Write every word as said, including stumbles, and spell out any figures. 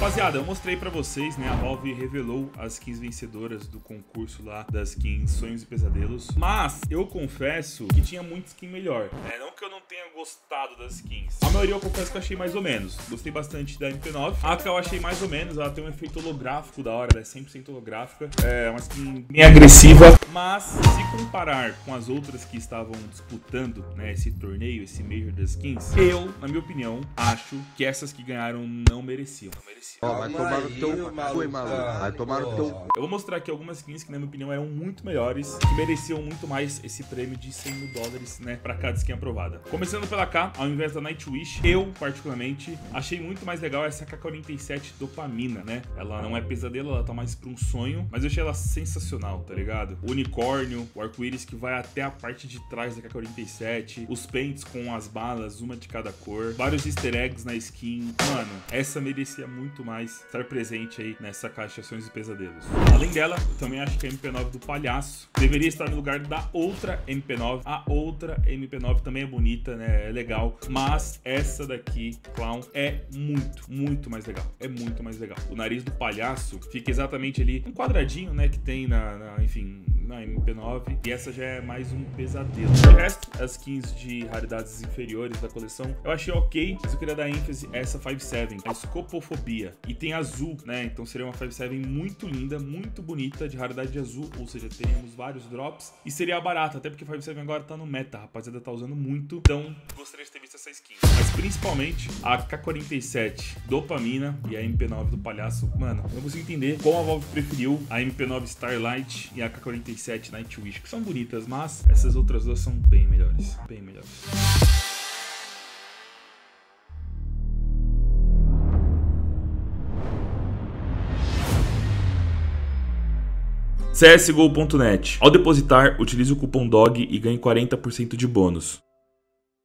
Rapaziada, eu mostrei pra vocês, né, a Valve revelou as skins vencedoras do concurso lá das skins Sonhos e Pesadelos, mas eu confesso que tinha muita skin melhor, né? Não que eu não tenha gostado das skins, a maioria eu confesso que eu achei mais ou menos. Gostei bastante da M P nove, a AK eu achei mais ou menos, ela tem um efeito holográfico da hora, ela é cem por cento holográfica, é uma skin bem agressiva, mas se comparar com as outras que estavam disputando, né, esse torneio, esse Major das skins, eu, na minha opinião, acho que essas que ganharam não mereciam. Não mereciam. Ó, vai tomar o teu... Foi, maluco. Vai tomar o teu... Eu vou mostrar aqui algumas skins que, na minha opinião, eram muito melhores, que mereciam muito mais esse prêmio de cem mil dólares, né, pra cada skin aprovada. Começando pela K, ao invés da Nightwish, eu, particularmente, achei muito mais legal essa K quarenta e sete Dopamina, né? Ela não é pesadelo, ela tá mais pra um sonho, mas eu achei ela sensacional, tá ligado? O unicórnio, o arco-íris que vai até a parte de trás da K quarenta e sete, os pentes com as balas, uma de cada cor, vários easter eggs na skin. Mano, essa merecia muito mais estar presente aí nessa caixa Sonhos e Pesadelos. Além dela, eu também acho que a M P nove do palhaço deveria estar no lugar da outra M P nove. A outra M P nove também é bonita, né? É legal, mas essa daqui, Clown, é muito, muito mais legal. É muito mais legal. O nariz do palhaço fica exatamente ali, um quadradinho, né, que tem na, na enfim... na M P nove, e essa já é mais um pesadelo. O resto, as skins de raridades inferiores da coleção, eu achei ok, mas eu queria dar ênfase a essa cinco sete, a escopofobia, e tem azul, né, então seria uma cinco sete muito linda, muito bonita, de raridade de azul, ou seja, teríamos vários drops, e seria barata, até porque cinco sete agora tá no meta, a rapaziada tá usando muito, então gostaria de ter visto essa skin. Mas principalmente, a K quarenta e sete Dopamina e a M P nove do palhaço, mano, eu não consigo entender como a Valve preferiu a M P nove Starlight e a K quarenta e sete Nightwish, que são bonitas, mas essas outras duas são bem melhores, bem melhores. C S G O ponto net. Ao depositar, utilize o cupom D O G e ganhe quarenta por cento de bônus.